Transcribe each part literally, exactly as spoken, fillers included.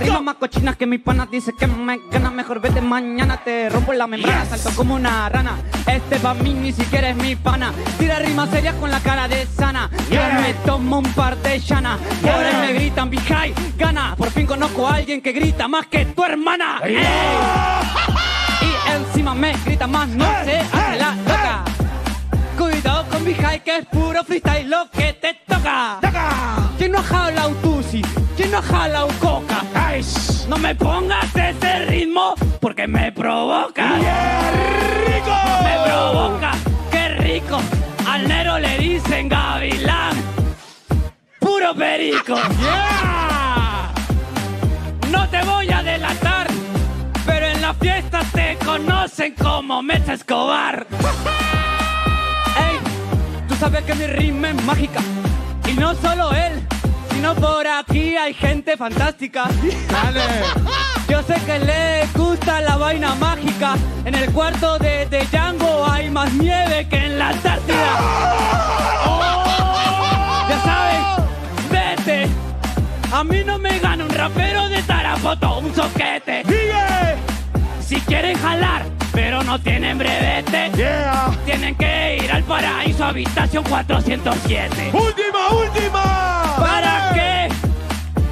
rimas más cochinas que mis panas, dice que me ganas, mejor vete mañana, te rompo la membrana, yes. Salto como una rana, este pa' mí ni siquiera es mi pana, tira rimas serias con la cara de sana, yeah. Yo me tomo un par de llana, yeah. Pobres me gritan, Vijay, gana, por fin conozco a alguien que grita más que tu hermana, yeah. Ey. Y encima me grita más, no hey, se hace hey, la loca, hey. Cuidado con Vijay que es puro freestyle lo que te toca, toca. ¿Quién no ha jalado tusi? ¿Quién no ha jalado coca? Ay, no me pongas ese ritmo porque me provoca. ¡Qué rico! Me provoca, qué rico. Al nero le dicen gavilán, puro perico. Yeah. No te voy a delatar, pero en la fiesta te conocen como Mesa Escobar. Ey, tú sabes que mi rima es mágica. Y no solo él, sino por aquí hay gente fantástica. Dale. Yo sé que le gusta la vaina mágica. En el cuarto de, de Django hay más nieve que en la Antártida. Oh, ya sabes, vete. A mí no me gana un rapero de Tarapoto, un soquete. ¡Vive! Si quieren jalar, pero no tienen brevete, yeah. Tienen que ir al paraíso, habitación cuatrocientos siete. ¡Última, última! ¿Para qué,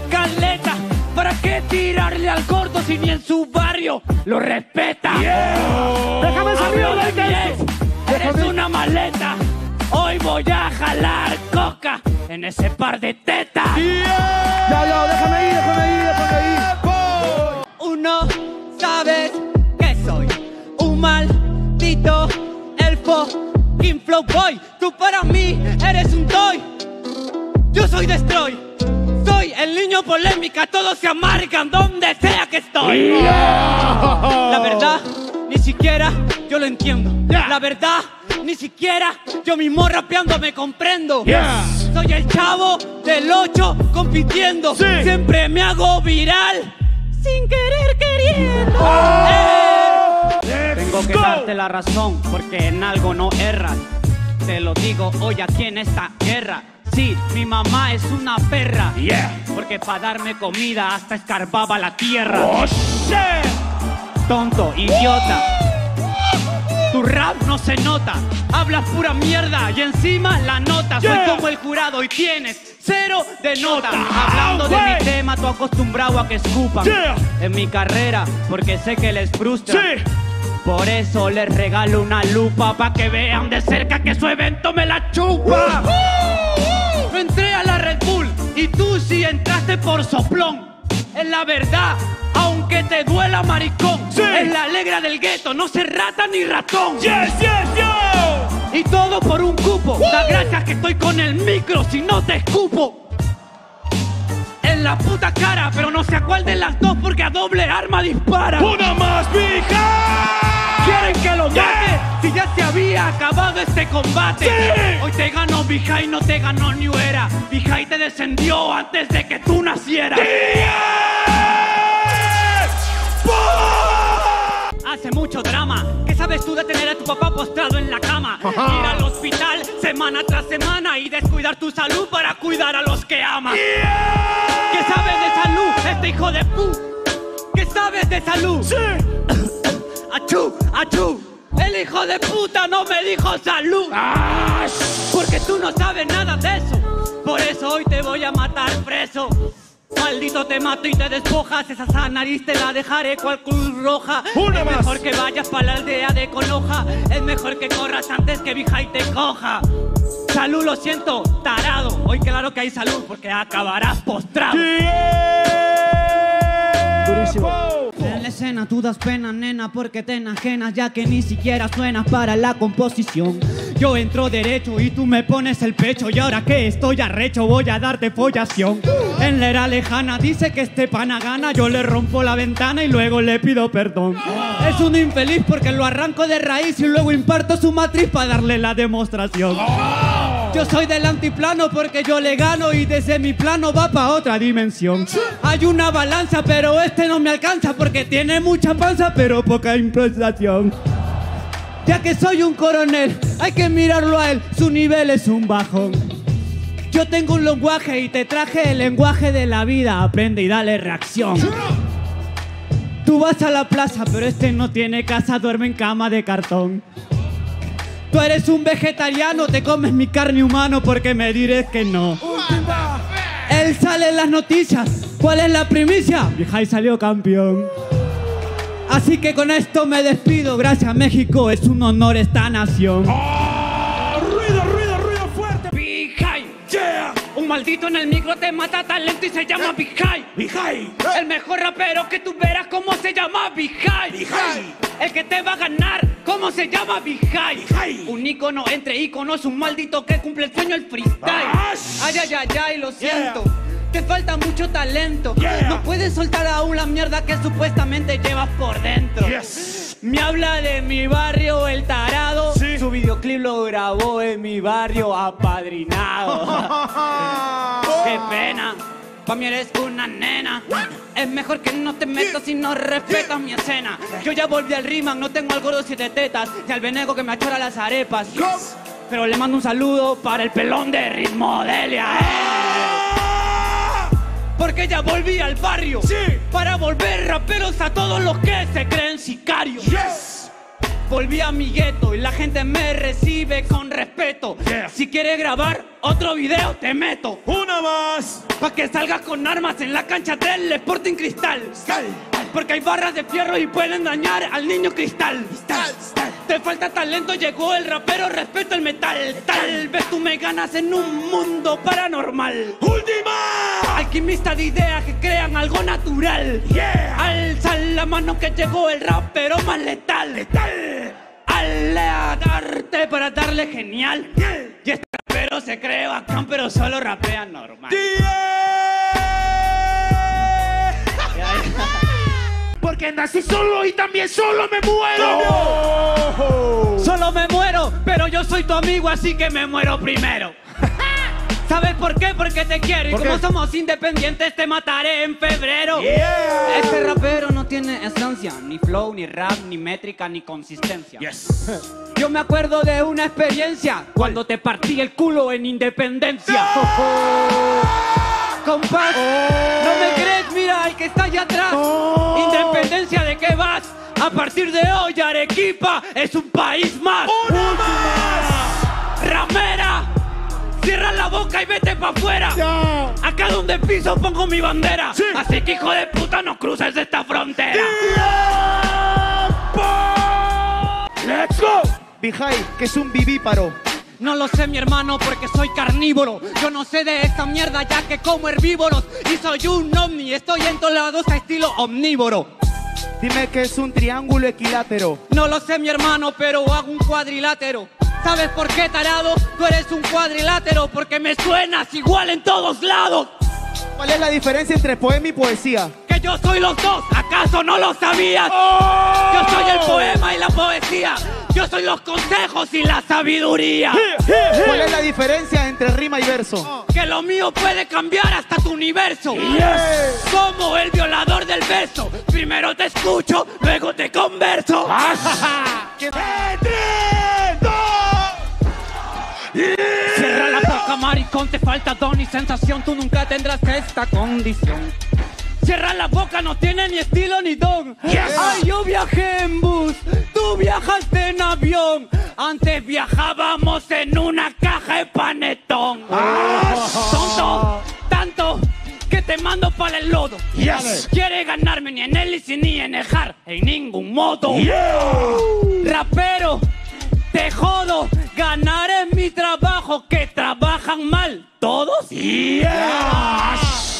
Caleta? ¿Para qué tirarle al gordo si ni en su barrio lo respeta? Yeah. Oh. ¡Déjame salir! De ¡Eres Déjame. una maleta! Hoy voy a jalar coca en ese par de tetas. Yeah. Ya, ya, déjame ir, déjame ir, déjame ir. Uno, ¿sabes qué soy? Un maldito elfo, King Flow Boy. Tú para mí eres un toy. Yo soy Destroy. Soy el niño polémica. Todos se amargan donde sea que estoy. Yeah. La verdad, ni siquiera yo lo entiendo. Yeah. La verdad, ni siquiera yo mismo rapeando me comprendo. Yeah. Soy el Chavo del Ocho compitiendo. Sí. Siempre me hago viral sin querer queriendo. Oh. Eh. Tengo que darte la razón, porque en algo no erras. Te lo digo hoy aquí en esta guerra. Sí, mi mamá es una perra, yeah. Porque para darme comida hasta escarbaba la tierra. Oh, shit. Tonto, idiota. Tu rap no se nota. Hablas pura mierda y encima la nota. Soy yeah. como el jurado y tienes cero de nota. Hablando de mi tema, tú acostumbrado a que escupan, yeah. En mi carrera, porque sé que les frustra, sí. Por eso les regalo una lupa pa' que vean de cerca que su evento me la chupa. Uh-huh. Yo entré a la Red Bull y tú sí entraste por soplón. Es la verdad, aunque te duela, maricón, sí. Es la alegra del gueto, no se rata ni ratón. Yes, yes, yo. Y todo por un cupo. Uh-huh. Da gracias que estoy con el micro, si no te escupo en la puta cara, pero no sé a cuál de las dos porque a doble arma dispara. ¡Una más, Vijay! Quieren que lo mate, yeah. Si ya se había acabado este combate, sí. Hoy te ganó Vijay, no te ganó New Era. Vijay te descendió antes de que tú nacieras. Hace mucho drama, ¿qué sabes tú de tener a tu papá postrado en la cama? Ajá. Ir al hospital semana tras semana y descuidar tu salud para cuidar a los que amas, yeah. ¿Qué sabes de salud, este hijo de pu? ¿Qué sabes de salud? Sí. Achú, achú, el hijo de puta no me dijo salud. ¡Ash! Porque tú no sabes nada de eso. Por eso hoy te voy a matar preso. Maldito, te mato y te despojas. Esa nariz te la dejaré cual Cruz Roja. Una es más. Mejor que vayas para la aldea de Conoja. Es mejor que corras antes que Vijay te coja. Salud, lo siento, tarado. Hoy claro que hay salud porque acabarás postrado. Yeah. Durísimo. En la escena tú das pena, nena, porque te enajenas, ya que ni siquiera suenas para la composición. Yo entro derecho y tú me pones el pecho, y ahora que estoy arrecho voy a darte follación. En la era lejana dice que este pana gana, yo le rompo la ventana y luego le pido perdón. Es un infeliz porque lo arranco de raíz y luego imparto su matriz para darle la demostración. Yo soy del antiplano porque yo le gano y desde mi plano va pa' otra dimensión. Hay una balanza pero este no me alcanza porque tiene mucha panza pero poca improvisación. Ya que soy un coronel hay que mirarlo a él, su nivel es un bajón. Yo tengo un lenguaje y te traje el lenguaje de la vida. Aprende y dale reacción. Tú vas a la plaza, pero este no tiene casa, duerme en cama de cartón. Tú eres un vegetariano, te comes mi carne humano porque me dirás que no. Él sale en las noticias. ¿Cuál es la primicia? Vijay salió campeón. Así que con esto me despido. Gracias, México. Es un honor esta nación. ¡Oh! ¡Ruido, ruido, ruido fuerte! Vijay. Yeah. Un maldito en el micro te mata talento y se llama Vijay. Vijay. El mejor rapero que tú verás. ¿Cómo se llama? Vijay. Vijay. El que te va a ganar. ¿Cómo se llama? Vijay. Vijay. Un ícono entre íconos. Un maldito que cumple el sueño, el freestyle. Ash. Ay, ay, ay, ay, lo siento. Yeah. Te falta mucho talento, yeah. No puedes soltar aún la mierda que supuestamente llevas por dentro, yes. Me habla de mi barrio el tarado, sí. Su videoclip lo grabó en mi barrio apadrinado. Qué pena, pa' mí eres una nena. Es mejor que no te metas si no respetas mi escena. Yo ya volví al Riman, no tengo al gordo siete tetas ni al venego que me achora las arepas, yes. Pero le mando un saludo para el pelón de Ritmodelia, eh. Porque ya volví al barrio, sí. Para volver raperos a todos los que se creen sicarios, yes. Volví a mi gueto y la gente me recibe con respeto, yeah. Si quieres grabar otro video te meto. Una más. Pa' que salgas con armas en la cancha del Sporting Cristal. Sal. Porque hay barras de fierro y pueden dañar al niño Cristal. Sal. Sal. Te falta talento, llegó el rapero, respeto el metal. Tal vez tú me ganas en un mundo paranormal. ¡Última! Alquimista de ideas que crean algo natural, yeah. Alza la mano que llegó el rapero más letal. Letal. Aleadarte para darle genial, yeah. Y este rapero se cree bacán pero solo rapea normal, yeah. Porque nací solo y también solo me muero, no. No. Solo me muero, pero yo soy tu amigo así que me muero primero. ¿Sabes por qué? Porque te quiero. Y como qué? Somos independientes, te mataré en febrero, yeah. Este rapero no tiene esencia, ni flow, ni rap, ni métrica, ni consistencia, yes. Yo me acuerdo de una experiencia. ¿Cuál? Cuando te partí el culo en Independencia, no. Oh, oh. Compás, oh. No me crees, mira el que está allá atrás, oh. Independencia, ¿de qué vas? A partir de hoy Arequipa es un país más. ¡Una más! ¡Ramera! Cierra la boca y vete pa' afuera, yeah. Acá donde piso pongo mi bandera, sí. Así que hijo de puta no cruces esta frontera, yeah. Let's go. Vijay, que es un vivíparo. No lo sé, mi hermano, porque soy carnívoro. Yo no sé de esta mierda ya que como herbívoros. Y soy un ovni, estoy en todos lados a estilo omnívoro. Dime que es un triángulo equilátero. No lo sé, mi hermano, pero hago un cuadrilátero. ¿Sabes por qué, tarado? Tú eres un cuadrilátero porque me suenas igual en todos lados. ¿Cuál es la diferencia entre poema y poesía? Que yo soy los dos, ¿acaso no lo sabías? Oh. Yo soy el poema y la poesía. Yo soy los consejos y la sabiduría. Yeah, yeah, yeah. ¿Cuál es la diferencia entre rima y verso? Oh. Que lo mío puede cambiar hasta tu universo. Yeah. Como el violador del verso. Primero te escucho, luego te converso. Yeah. Cierra la boca, maricón, te falta don y sensación. Tú nunca tendrás esta condición. Cierra la boca, no tiene ni estilo ni don, yes. Ay, yo viajé en bus, tú viajaste en avión. Antes viajábamos en una caja de panetón, ah. Tonto, tanto que te mando para el lodo, yes. Quiere ganarme ni en él y ni en el jar, en ningún modo, yeah. Rapero, te jodo, ganar es mi trabajo, que trabajan mal todos. Yeah.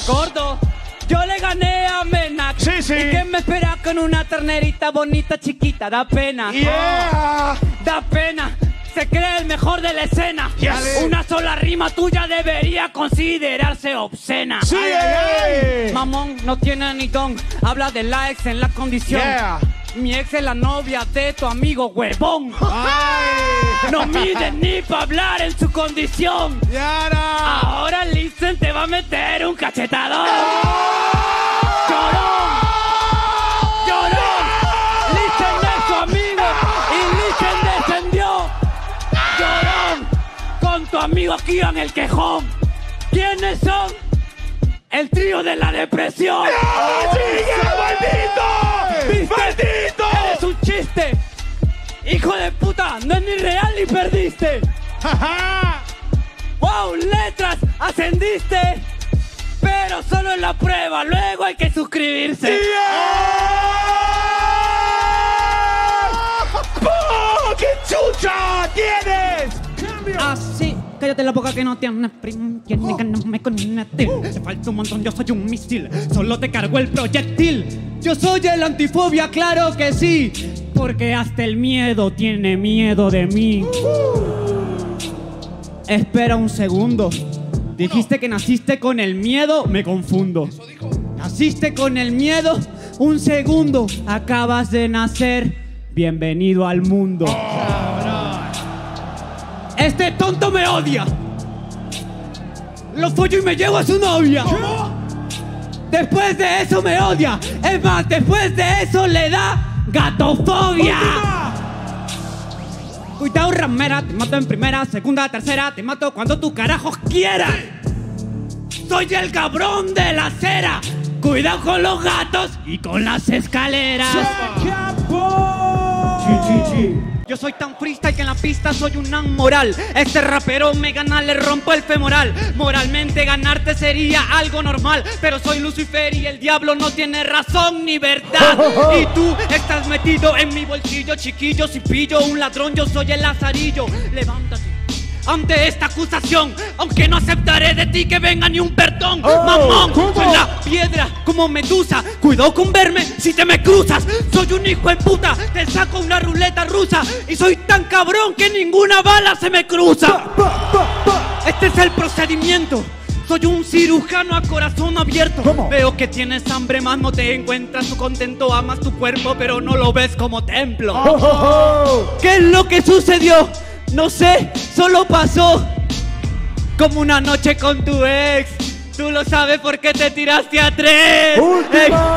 Gordo, yo le gané a Menac. Sí, sí. ¿Y qué me espera con una ternerita bonita, chiquita? Da pena. Yeah. Oh, da pena. Se cree el mejor de la escena. Yes. Una sola rima tuya debería considerarse obscena. Sí. Ay, mamón, no tiene ni don. Habla de la ex en la condición. Yeah. Mi ex es la novia de tu amigo huevón. Ay. No mide ni para hablar en su condición. Yara. Ahora Listen te va a meter un cachetadón. No. Llorón. Llorón. No. Listen es tu amigo y Listen descendió. Llorón. Con tu amigo aquí en el quejón. ¿Quiénes son? El trío de la depresión. ¡No, sigue, maldito! ¡Maldito! ¡Eres un chiste! ¡Hijo de puta! ¡No es ni real ni perdiste! ¡Wow! ¡Letras! ¡Ascendiste! Pero solo en la prueba, luego hay que suscribirse. ¡Yeah! ¡Oh, qué chucha tienes! Así, cállate la boca que no tienes primo. Tiene que no me conecte. Se falta un montón, yo soy un misil. Solo te cargo el proyectil. Yo soy el antifobia, claro que sí. Porque hasta el miedo tiene miedo de mí. Espera un segundo. Dijiste que naciste con el miedo, me confundo. Naciste con el miedo, un segundo. Acabas de nacer, bienvenido al mundo. Oh. Este tonto me odia. Lo follo y me llevo a su novia. Después de eso me odia. Es más, después de eso le da gatofobia. Cuidado, ramera, te mato en primera, segunda, tercera, te mato cuando tú carajos quieras. Soy el cabrón de la acera. Cuidado con los gatos y con las escaleras. Se acabó. Sí, sí, sí. Yo soy tan freestyle que en la pista soy un amoral. Este rapero me gana, le rompo el femoral. Moralmente ganarte sería algo normal, pero soy Lucifer y el diablo no tiene razón ni verdad. Y tú estás metido en mi bolsillo, chiquillo. Si pillo un ladrón, yo soy el Lazarillo. Levántate ante esta acusación, aunque no aceptaré de ti que venga ni un perdón. Oh, mamón, ¿cómo? Soy la piedra como Medusa. Cuidado con verme si te me cruzas. Soy un hijo de puta, te saco una ruleta rusa. Y soy tan cabrón que ninguna bala se me cruza. Pa, pa, pa, pa. Este es el procedimiento. Soy un cirujano a corazón abierto. ¿Cómo? Veo que tienes hambre, más no te encuentras tu contento. Amas tu cuerpo, pero no lo ves como templo. Oh, oh, oh. ¿Qué es lo que sucedió? No sé, solo pasó como una noche con tu ex. Tú lo sabes porque te tiraste a tres. Ey,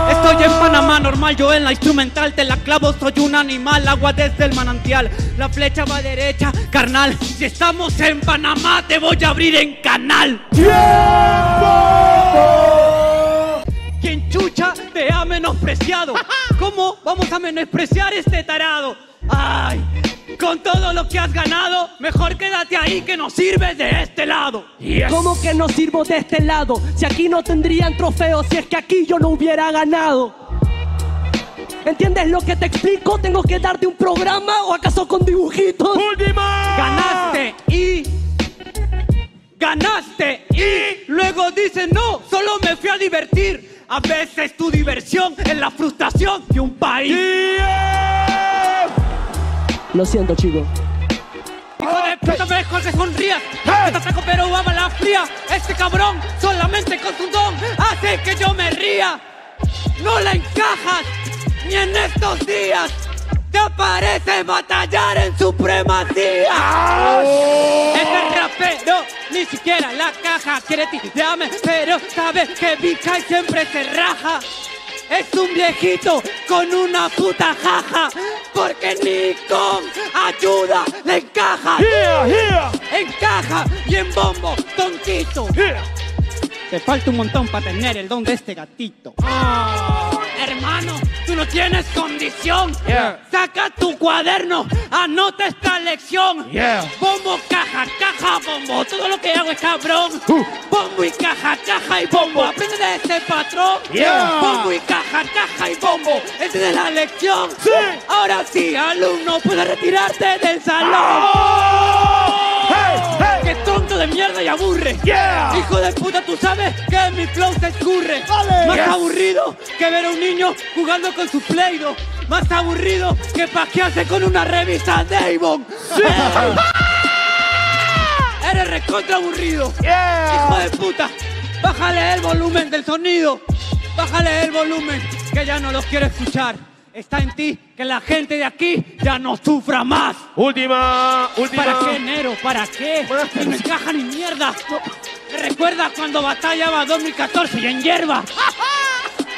estoy en Panamá, normal, yo en la instrumental. Te la clavo, soy un animal, agua desde el manantial. La flecha va derecha, carnal. Si estamos en Panamá, te voy a abrir en canal. ¡Tiempo! Quien chucha te ha menospreciado. ¿Cómo vamos a menospreciar este tarado? ¡Ay! Con todo lo que has ganado, mejor quédate ahí que no sirves de este lado. Yes. ¿Cómo que no sirvo de este lado? Si aquí no tendrían trofeos, si es que aquí yo no hubiera ganado. ¿Entiendes lo que te explico? ¿Tengo que darte un programa o acaso con dibujitos? ¡Última! Ganaste y... Ganaste y... Luego dices, no, solo me fui a divertir. A veces tu diversión es la frustración de un país. Yeah. Lo siento, chico. Hijo de puta, mejor que sonrías. Te saco pero a bala fría. Este cabrón solamente con tu don hace que yo me ría. No la encajas, ni en estos días. Te parece batallar en supremacía. Oh. Este rapero ni siquiera la caja quiere tirarme, pero sabe que Vijay siempre se raja. Es un viejito con una puta jaja, porque ni con ayuda le encaja. Yeah, yeah. Encaja y en bombo, tonquito. Yeah. Te falta un montón para tener el don de este gatito. Oh, hermano, tú no tienes condición. Yeah. Saca tu cuaderno, anota esta lección. Yeah. Bombo, caja, caja, bombo. Todo lo que hago es cabrón. Uh. Bombo y caja, caja y bombo. Aprende de este patrón. Yeah. Bombo y caja, caja y bombo. Esa es la lección. Sí. Ahora sí, alumno, puedes retirarte del salón. Oh. Hey, hey. ¡Qué tonto de mierda y aburre! Yeah. Hijo de puta, tú sabes que mi flow se escurre. Vale. Más yes. aburrido que ver a un niño jugando con su Play-Doh. Más aburrido que paquearse con una revista Damon. Sí. Eres recontra aburrido. Yeah. Hijo de puta, bájale el volumen del sonido. Bájale el volumen, que ya no los quiero escuchar. Está en ti que la gente de aquí ya no sufra más. Última, última. ¿Para qué, Nero? ¿Para qué? No me encaja ni mierda. ¿Me recuerdas cuando batallaba dos mil catorce y en hierba?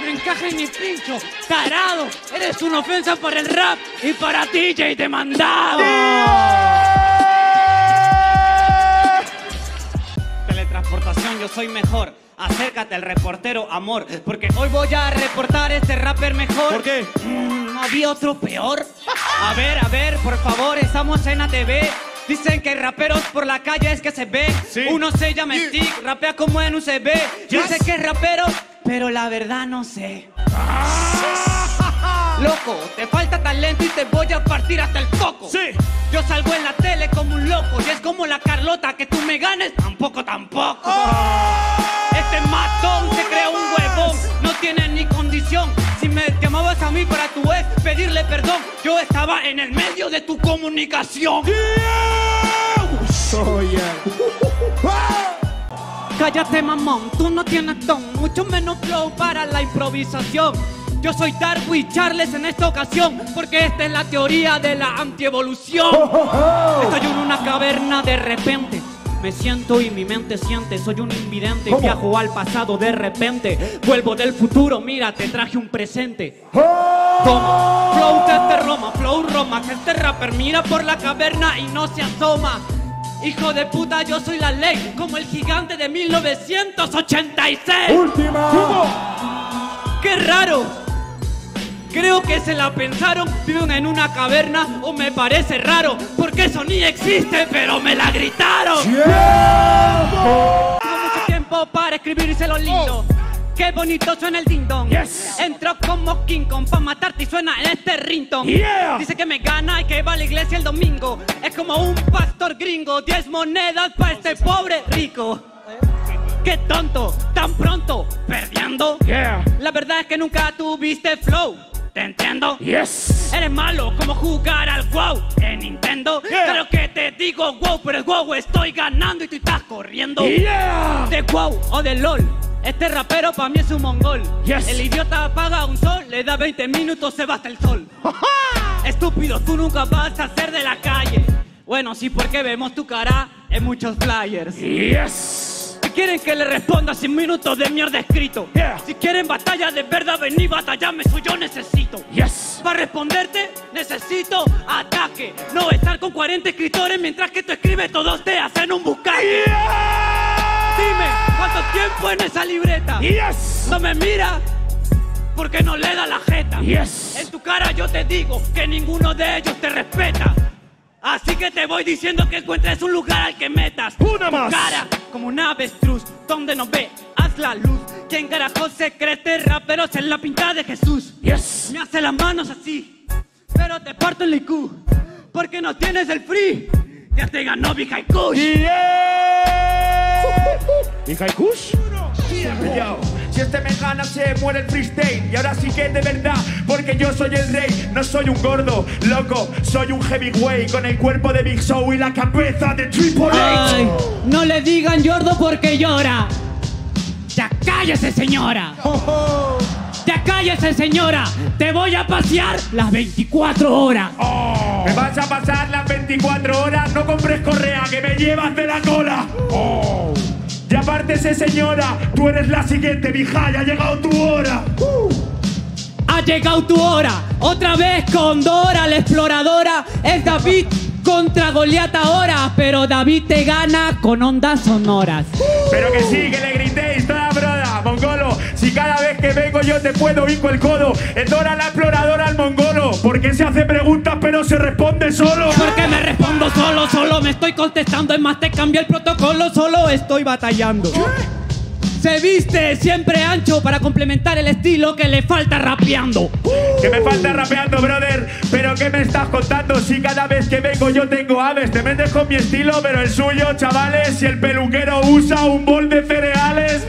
No encaja ni pincho, tarado. Eres una ofensa para el rap y para ti, D J Demandado. ¡Tío! Teletransportación. man, yo soy mejor. Acércate al reportero, amor, porque hoy voy a reportar este rapper mejor. ¿Por qué? Mm, ¿no había otro peor? A ver, a ver, por favor, estamos en A T V. Dicen que raperos por la calle es que se ve. Sí. Uno se llama yeah. Stic, rapea como en U C B. Yes. Dice que es rapero, pero la verdad no sé. Ah. Loco, te falta talento y te voy a partir hasta el foco. Sí. Yo salgo en la tele como un loco y es como la Carlota, que tú me ganes, tampoco, tampoco. Oh. Este matón se creó un huevón, no tiene ni condición. Si me llamabas a mí para tu ex pedirle perdón, yo estaba en el medio de tu comunicación. Yeah. So, yeah. Cállate, mamón, tú no tienes ton, mucho menos flow para la improvisación. Yo soy Tarquis Charles en esta ocasión, porque esta es la teoría de la antievolución. Oh, oh, oh. Estoy en una caverna de repente. Me siento y mi mente siente, soy un invidente. ¿Cómo? Y viajo al pasado de repente. Vuelvo del futuro, mira, te traje un presente. Toma, flow desde Roma, flow Roma, que este rapper mira por la caverna y no se asoma. Hijo de puta, yo soy la ley, como el gigante de mil novecientos ochenta y seis. ¡Última! ¿Cómo? ¡Qué raro! Creo que se la pensaron, viven en una caverna, o me parece raro, porque eso ni existe, pero me la gritaron. ¡Tiempo! Tengo mucho tiempo para escribirse lo lindo. Oh. Qué bonito suena el ding-dong. Yes. Entró como King Kong pa' matarte y suena este ringtone. Yeah. Dice que me gana y que va a la iglesia el domingo. Es como un pastor gringo, diez monedas para este pobre rico. Qué tonto, tan pronto, perdiendo. Yeah. La verdad es que nunca tuviste flow, te entiendo. Yes. Eres malo como jugar al WoW en Nintendo. Yeah. Claro que te digo wow, pero es wow, estoy ganando y tú estás corriendo. Yeah. De wow o de LOL. Este rapero pa' mí es un mongol. Yes. El idiota apaga un sol, le da veinte minutos, se va hasta el sol. Estúpido, tú nunca vas a ser de la calle. Bueno, sí, porque vemos tu cara en muchos flyers. Yes. Si quieren que le responda sin minutos de mierda escrito. Yeah. Si quieren batalla de verdad, vení, batallame, eso yo necesito. Yes. Para responderte, necesito ataque. No estar con cuarenta escritores mientras que tú escribes, todos te hacen un buscaje. Yeah. Dime. ¿Cuánto tiempo en esa libreta? Yes. No me mira porque no le da la jeta. Yes. En tu cara yo te digo que ninguno de ellos te respeta. Así que te voy diciendo que encuentres un lugar al que metas. Una más. Tu cara como un avestruz, donde no ve, haz la luz. ¿Quién carajo se cree este rapero? Es la pintada de Jesús. Yes. Me hace las manos así, pero te parto el I Q, porque no tienes el free. Ya te ganó Vijay Kush. ¿Vijay Kush? Si este me gana se muere el freestyle. Y ahora sí que de verdad, porque yo soy el rey. No soy un gordo, loco, soy un heavyweight, con el cuerpo de Big Show y la cabeza de Triple H. Ay, no le digan Yordo porque llora. Ya cállese, señora. Oh, oh. ¡Ya cállese, señora! ¡Te voy a pasear las veinticuatro horas! Oh. ¡Me vas a pasar las veinticuatro horas! ¡No compres correa, que me llevas de la cola! Oh. ¡Y apártese, señora! ¡Tú eres la siguiente, Vijay! ¡Ha llegado tu hora! Uh. ¡Ha llegado tu hora! ¡Otra vez con Dora, la exploradora! ¡Es David contra Goliat ahora! ¡Pero David te gana con ondas sonoras! Uh. ¡Pero que sí, que le gritéis toda broda, mongolo! Si cada vez que vengo yo te puedo ir con el codo. Es Dora la exploradora al mongolo. Porque se hace preguntas pero se responde solo. Porque me respondo solo, solo me estoy contestando. Es más, te cambié el protocolo, solo estoy batallando. ¿Qué? Se viste siempre ancho para complementar el estilo que le falta rapeando. Que me falta rapeando, brother. Pero ¿qué me estás contando? Si cada vez que vengo yo tengo aves. Te metes con mi estilo, pero el suyo, chavales. Si el peluquero usa un bol de cereales.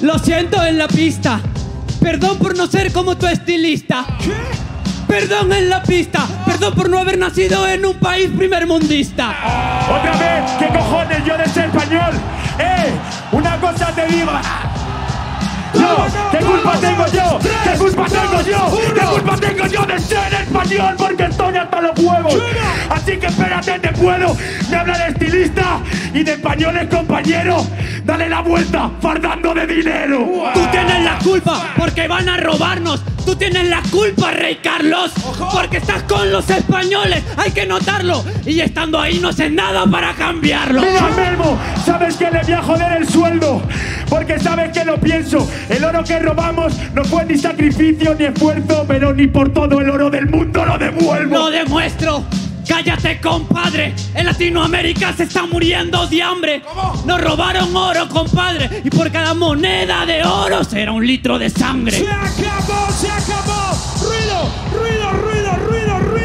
Lo siento en la pista, perdón por no ser como tu estilista. ¿Qué? Perdón en la pista, perdón por no haber nacido en un país primermundista. Otra vez, ¿qué cojones yo de ser español? ¡Eh! Una cosa te digo. Yo, ¿qué culpa tengo yo? ¿Qué culpa tengo yo? ¿Qué culpa tengo yo de ser español? Porque estoy hasta los huevos. Así que espérate, te puedo. Me habla el estilista y de españoles, compañeros. Dale la vuelta, fardando de dinero. Wow. Tú tienes la culpa porque van a robarnos. Tú tienes la culpa, Rey Carlos. Ojo. Porque estás con los españoles, hay que notarlo. Y estando ahí no haces nada para cambiarlo. Mira, Memo, sabes que le voy a joder el sueldo. Porque sabes que lo pienso. El oro que robamos no fue ni sacrificio ni esfuerzo, pero ni por todo el oro del mundo lo devuelvo. Lo demuestro. Cállate, compadre, en Latinoamérica se está muriendo de hambre. ¿Cómo? Nos robaron oro, compadre, y por cada moneda de oro será un litro de sangre. ¡Se acabó, se acabó! ¡Ruido, ruido, ruido, ruido, ruido!